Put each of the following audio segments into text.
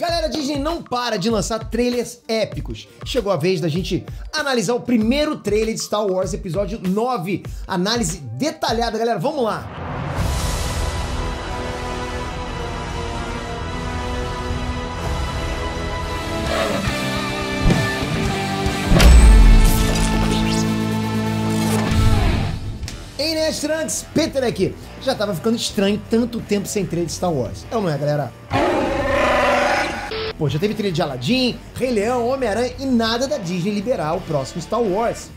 Galera, Disney não para de lançar trailers épicos. Chegou a vez da gente analisar o primeiro trailer de Star Wars Episódio 9. Análise detalhada, galera. Vamos lá! Ei, Nestrantes! Peter aqui. Já tava ficando estranho tanto tempo sem trailer de Star Wars. É ou não é, galera? Pô, já teve trilha de Aladdin, Rei Leão, Homem-Aranha e nada da Disney liberar o próximo Star Wars.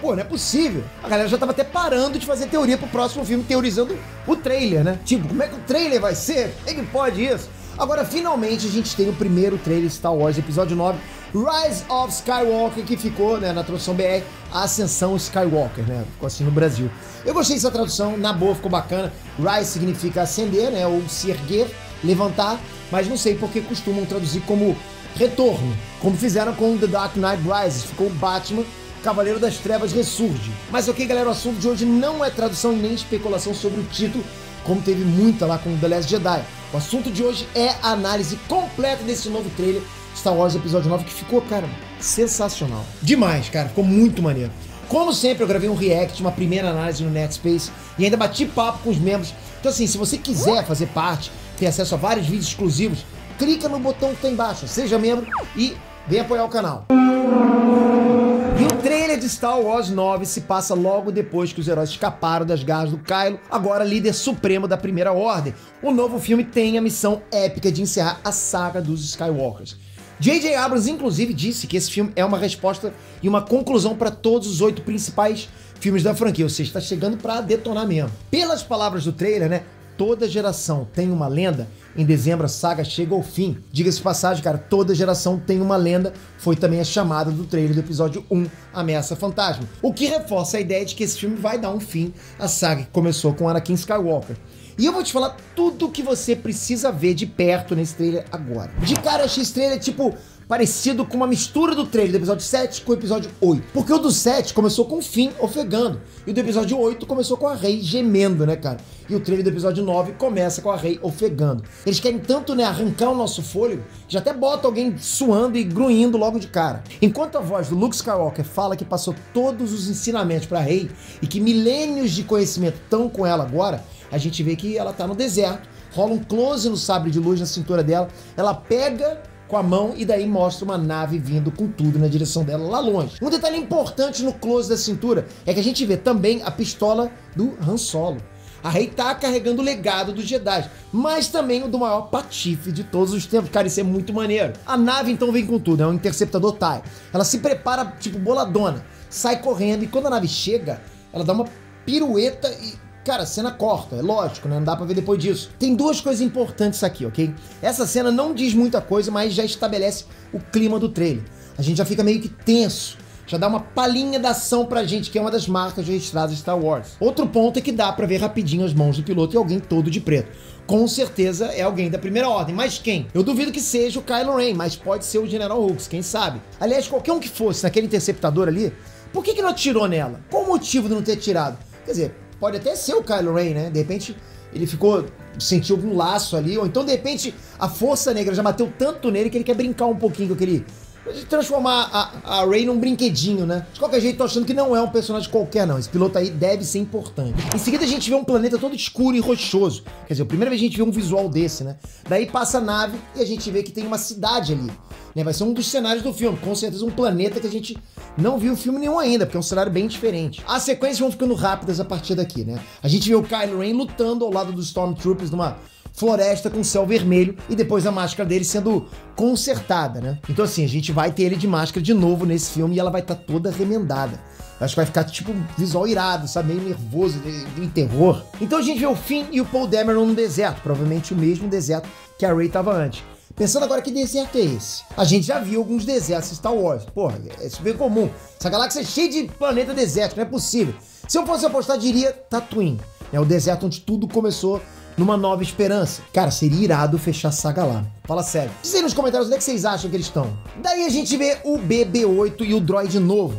Pô, não é possível. A galera já tava até parando de fazer teoria pro próximo filme, teorizando o trailer, né? Tipo, como é que o trailer vai ser? Quem que pode isso? Agora, finalmente, a gente tem o primeiro trailer de Star Wars Episódio 9, Rise of Skywalker, que ficou, né, na tradução BR, a Ascensão Skywalker, né? Ficou assim no Brasil. Eu gostei dessa tradução, na boa, ficou bacana. Rise significa ascender, né? Ou se erguer, levantar. Mas não sei porque costumam traduzir como retorno, como fizeram com The Dark Knight Rises, ficou Batman, Cavaleiro das Trevas ressurge. Mas ok, galera, o assunto de hoje não é tradução nem especulação sobre o título, como teve muita lá com The Last Jedi. O assunto de hoje é a análise completa desse novo trailer Star Wars Episódio 9, que ficou, cara, sensacional. Demais, cara, ficou muito maneiro. Como sempre, eu gravei um react, uma primeira análise no NetSpace e ainda bati papo com os membros. Então assim, se você quiser fazer parte, ter acesso a vários vídeos exclusivos, clica no botão que tá embaixo, seja membro e vem apoiar o canal. E o trailer de Star Wars 9 se passa logo depois que os heróis escaparam das garras do Kylo, agora líder supremo da Primeira Ordem. O novo filme tem a missão épica de encerrar a saga dos Skywalkers. J.J. Abrams, inclusive, disse que esse filme é uma resposta e uma conclusão para todos os 8 principais filmes da franquia, ou seja, está chegando para detonar mesmo. Pelas palavras do trailer, né? Toda geração tem uma lenda, em dezembro a saga chega ao fim. Diga-se de passagem, cara, toda geração tem uma lenda, foi também a chamada do trailer do episódio 1, Ameaça Fantasma. O que reforça a ideia de que esse filme vai dar um fim à saga que começou com Anakin Skywalker. E eu vou te falar tudo o que você precisa ver de perto nesse trailer agora. De cara, achei esse trailer tipo parecido com uma mistura do trailer do episódio 7 com o episódio 8. Porque o do 7 começou com o Finn ofegando, e o do episódio 8 começou com a Rey gemendo, né, cara? E o trailer do episódio 9 começa com a Rey ofegando. Eles querem tanto, né, arrancar o nosso fôlego, já até bota alguém suando e grunhindo logo de cara. Enquanto a voz do Luke Skywalker fala que passou todos os ensinamentos pra Rey e que milênios de conhecimento estão com ela agora, a gente vê que ela tá no deserto, rola um close no sabre de luz na cintura dela, ela pega com a mão e daí mostra uma nave vindo com tudo na direção dela lá longe. Um detalhe importante no close da cintura é que a gente vê também a pistola do Han Solo. A Rey tá carregando o legado dos Jedi, mas também o do maior patife de todos os tempos. Cara, isso é muito maneiro. A nave então vem com tudo, é um interceptador TIE. Ela se prepara tipo boladona, sai correndo e quando a nave chega, ela dá uma pirueta e... cara, a cena corta, é lógico, né? Não dá pra ver depois disso. Tem duas coisas importantes aqui, ok? Essa cena não diz muita coisa, mas já estabelece o clima do trailer. A gente já fica meio que tenso, já dá uma palhinha da ação pra gente, que é uma das marcas registradas de Star Wars. Outro ponto é que dá pra ver rapidinho as mãos do piloto e alguém todo de preto. Com certeza é alguém da Primeira Ordem, mas quem? Eu duvido que seja o Kylo Ren, mas pode ser o General Hux, quem sabe? Aliás, qualquer um que fosse naquele interceptor ali, por que não atirou nela? Qual o motivo de não ter atirado? Quer dizer, pode até ser o Kylo Ren, né? De repente ele sentiu algum laço ali, ou então de repente a força negra já bateu tanto nele que ele quer brincar um pouquinho com aquele... transformar a Rey num brinquedinho, né? De qualquer jeito, tô achando que não é um personagem qualquer, não. Esse piloto aí deve ser importante. Em seguida, a gente vê um planeta todo escuro e rochoso. Quer dizer, a primeira vez a gente vê um visual desse, né? Daí passa a nave e a gente vê que tem uma cidade ali, né? Vai ser um dos cenários do filme. Com certeza, um planeta que a gente não viu filme nenhum ainda, porque é um cenário bem diferente. As sequências vão ficando rápidas a partir daqui, né? A gente vê o Kylo Ren lutando ao lado dos Stormtroopers numa floresta com céu vermelho e depois a máscara dele sendo consertada, né? Então assim, a gente vai ter ele de máscara de novo nesse filme e ela vai estar toda remendada. Acho que vai ficar tipo um visual irado, sabe? Meio nervoso, meio terror. Então a gente vê o Finn e o Poe Dameron no deserto, provavelmente o mesmo deserto que a Rey tava antes. Pensando agora, que deserto é esse? A gente já viu alguns desertos em Star Wars. Porra, é super comum. Essa galáxia é cheia de planeta deserto, não é possível. Se eu fosse apostar, diria Tatooine. É o deserto onde tudo começou, Numa Nova Esperança. Cara, seria irado fechar a saga lá. Fala sério. Diz aí nos comentários onde é que vocês acham que eles estão. Daí a gente vê o BB-8 e o droid novo.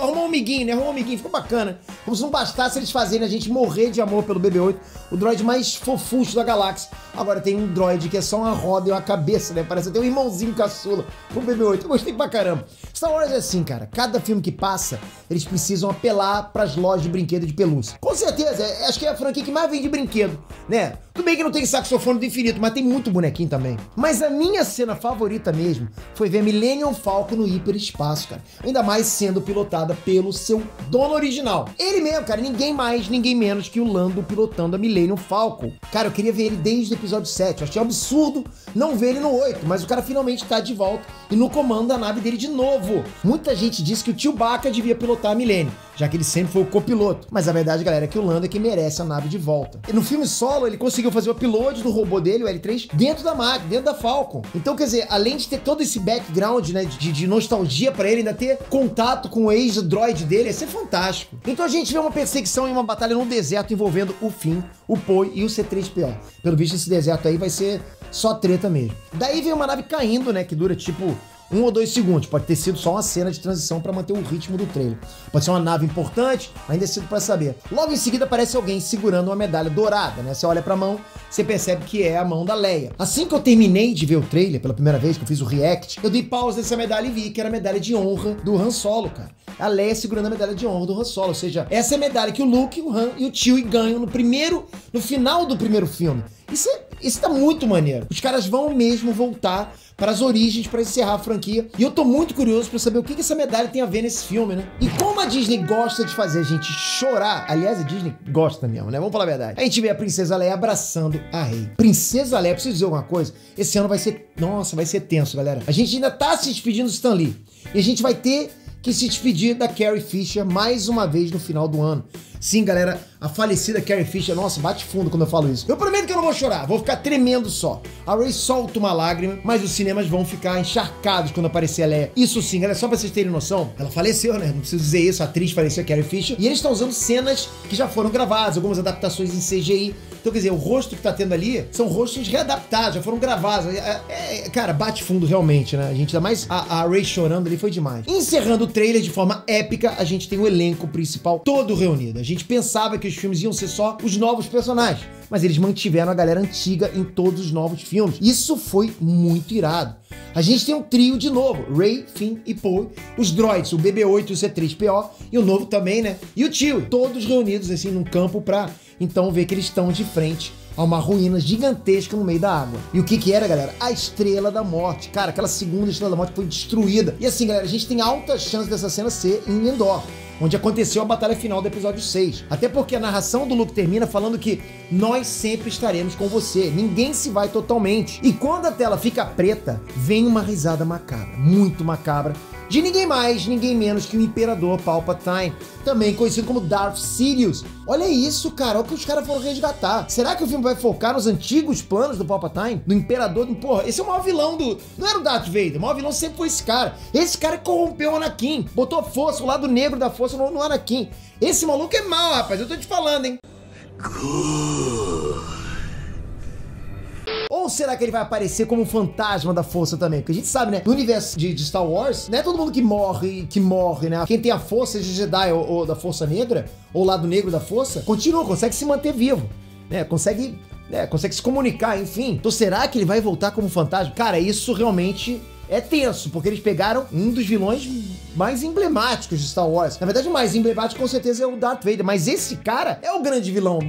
Arrumou um amiguinho, né? Arrumou um amiguinho, ficou bacana. Como se não bastasse eles fazerem a gente morrer de amor pelo BB-8, o droid mais fofucho da galáxia. Agora tem um droid que é só uma roda e uma cabeça, né? Parece até um irmãozinho caçula. O BB-8, eu gostei pra caramba. Star Wars é assim, cara. Cada filme que passa, eles precisam apelar pras lojas de brinquedo de pelúcia. Com certeza, acho que é a franquia que mais vende brinquedo, né? Tudo bem que não tem saxofone do infinito, mas tem muito bonequinho também. Mas a minha cena favorita mesmo foi ver Millennium Falcon no hiperespaço, cara. Ainda mais sendo pilotada pelo seu dono original. Ele mesmo, cara. Ninguém mais, ninguém menos que o Lando pilotando a Millennium Falcon. Cara, eu queria ver ele desde o episódio 7. Eu achei absurdo não ver ele no 8, mas o cara finalmente tá de volta e no comando da nave dele de novo. Muita gente disse que o Chewbacca devia pilotar a Millennium, já que ele sempre foi o copiloto. Mas a verdade, galera, é que o Lando é que merece a nave de volta. E no filme solo, ele conseguiu fazer o upload do robô dele, o L3, dentro da máquina, dentro da Falcon. Então, quer dizer, além de ter todo esse background, né, de nostalgia pra ele, ainda ter contato com o ex-droid dele, ia ser fantástico. Então a gente vê uma perseguição e uma batalha no deserto envolvendo o Finn, o Poe e o C3PO. Pelo visto, esse deserto aí vai ser só treta mesmo. Daí vem uma nave caindo, né, que dura tipo 1 ou 2 segundos. Pode ter sido só uma cena de transição pra manter o ritmo do trailer. Pode ser uma nave importante, ainda é cedo pra saber. Logo em seguida aparece alguém segurando uma medalha dourada, né? Você olha pra mão, você percebe que é a mão da Leia. Assim que eu terminei de ver o trailer, pela primeira vez que eu fiz o react, eu dei pausa nessa medalha e vi que era a medalha de honra do Han Solo, cara. A Leia segurando a medalha de honra do Han Solo, ou seja, essa é a medalha que o Luke, o Han e o Chewie ganham no final do primeiro filme. Isso tá muito maneiro. Os caras vão mesmo voltar para as origens para encerrar a franquia. E eu tô muito curioso para saber o que essa medalha tem a ver nesse filme, né? E como a Disney gosta de fazer a gente chorar... Aliás, a Disney gosta mesmo, né? Vamos falar a verdade. A gente vê a Princesa Leia abraçando a Rey. Princesa Leia, preciso dizer alguma coisa? Esse ano vai ser... Nossa, vai ser tenso, galera. A gente ainda tá se despedindo do Stan Lee. E a gente vai ter que se despedir da Carrie Fisher mais uma vez no final do ano. Sim, galera, a falecida Carrie Fisher, nossa, bate fundo quando eu falo isso. Eu prometo que eu não vou chorar, vou ficar tremendo só. A Rey solta uma lágrima, mas os cinemas vão ficar encharcados quando aparecer a Leia. Isso sim, galera, só pra vocês terem noção, ela faleceu, né? Não preciso dizer isso, a atriz faleceu, a Carrie Fisher. E eles estão usando cenas que já foram gravadas, algumas adaptações em CGI. Então, quer dizer, o rosto que tá tendo ali são rostos readaptados, já foram gravados. Cara, bate fundo realmente, né? A gente dá mais a Rey chorando ali, foi demais. Encerrando o trailer de forma épica, a gente tem o elenco principal todo reunido. A gente pensava que os filmes iam ser só os novos personagens, mas eles mantiveram a galera antiga em todos os novos filmes. Isso foi muito irado. A gente tem um trio de novo, Rey, Finn e Poe, os droids, o BB-8 e o C3PO, e o novo também, né? E o Chewie, todos reunidos assim num campo pra então ver que eles estão de frente a uma ruína gigantesca no meio da água. E o que que era, galera? A Estrela da Morte. Cara, aquela segunda Estrela da Morte foi destruída. E assim, galera, a gente tem alta chance dessa cena ser em Endor, onde aconteceu a batalha final do episódio 6. Até porque a narração do Luke termina falando que nós sempre estaremos com você, ninguém se vai totalmente. E quando a tela fica preta, vem uma risada macabra, muito macabra, de ninguém mais, ninguém menos que o Imperador Palpatine, também conhecido como Darth Sidious. Olha isso, cara, olha o que os caras foram resgatar. Será que o filme vai focar nos antigos planos do Palpatine? Do Imperador? Porra, esse é o maior vilão do... Não era o Darth Vader, o maior vilão sempre foi esse cara. Esse cara corrompeu o Anakin, botou a força, o lado negro da força no Anakin. Esse maluco é mau, rapaz, eu tô te falando, hein. Ou será que ele vai aparecer como um fantasma da força também? Porque a gente sabe, né? No universo de Star Wars, não é todo mundo que morre, né? Quem tem a força de Jedi ou da força negra, ou lado negro da força, continua, consegue se manter vivo, né? Consegue se comunicar, enfim. Então será que ele vai voltar como fantasma? Cara, isso realmente é tenso, porque eles pegaram um dos vilões mais emblemáticos de Star Wars. Na verdade, o mais emblemático, com certeza, é o Darth Vader. Mas esse cara é o grande vilão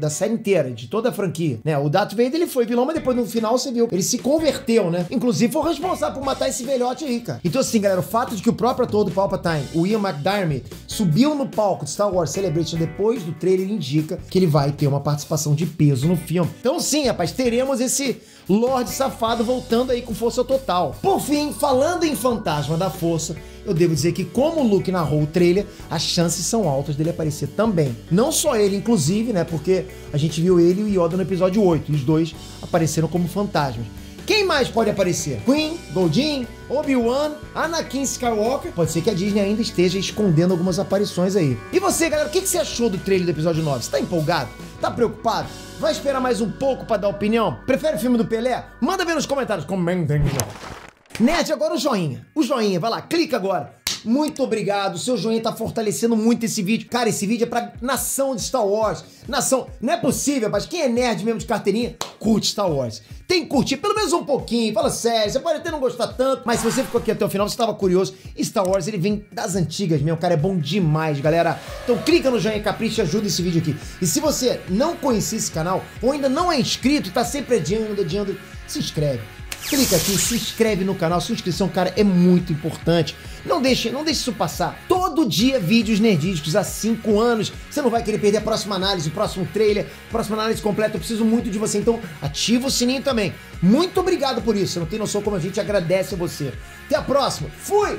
da série inteira, de toda a franquia, né? O Darth Vader, ele foi vilão, mas depois, no final, você viu, ele se converteu, né? Inclusive, foi o responsável por matar esse velhote aí, cara. Então, assim, galera, o fato de que o próprio ator do Palpatine, o Ian McDiarmid, subiu no palco de Star Wars Celebration depois do trailer indica que ele vai ter uma participação de peso no filme. Então, sim, rapaz, teremos esse Lorde Safado voltando aí com força total. Por fim, falando em fantasma da força, eu devo dizer que como o Luke narrou o trailer, as chances são altas dele aparecer também. Não só ele, inclusive, né? Porque a gente viu ele e o Yoda no episódio 8, e os dois apareceram como fantasmas. Quem mais pode aparecer? Queen, Goldin, Obi-Wan, Anakin Skywalker. Pode ser que a Disney ainda esteja escondendo algumas aparições aí. E você, galera, o que você achou do trailer do episódio 9? Você tá empolgado? Tá preocupado? Vai esperar mais um pouco pra dar opinião? Prefere o filme do Pelé? Manda ver nos comentários. Comentem. Nerd, agora o joinha. O joinha, vai lá, clica agora. Muito obrigado, seu joinha tá fortalecendo muito esse vídeo. Cara, esse vídeo é pra nação de Star Wars. Nação, não é possível, mas quem é nerd mesmo de carteirinha, curte Star Wars. Tem que curtir pelo menos um pouquinho, fala sério, você pode até não gostar tanto, mas se você ficou aqui até o final, você tava curioso. Star Wars, ele vem das antigas mesmo, cara, é bom demais, galera. Então clica no joinha, capricha, ajuda esse vídeo aqui. E se você não conhecia esse canal, ou ainda não é inscrito, tá sempre adiando, se inscreve. Clica aqui, se inscreve no canal, sua inscrição, cara, é muito importante. Não deixe isso passar. Todo dia vídeos nerdísticos há 5 anos. Você não vai querer perder a próxima análise, o próximo trailer, a próxima análise completa. Eu preciso muito de você, então ativa o sininho também. Muito obrigado por isso. Você não tem noção como a gente agradece a você. Até a próxima. Fui!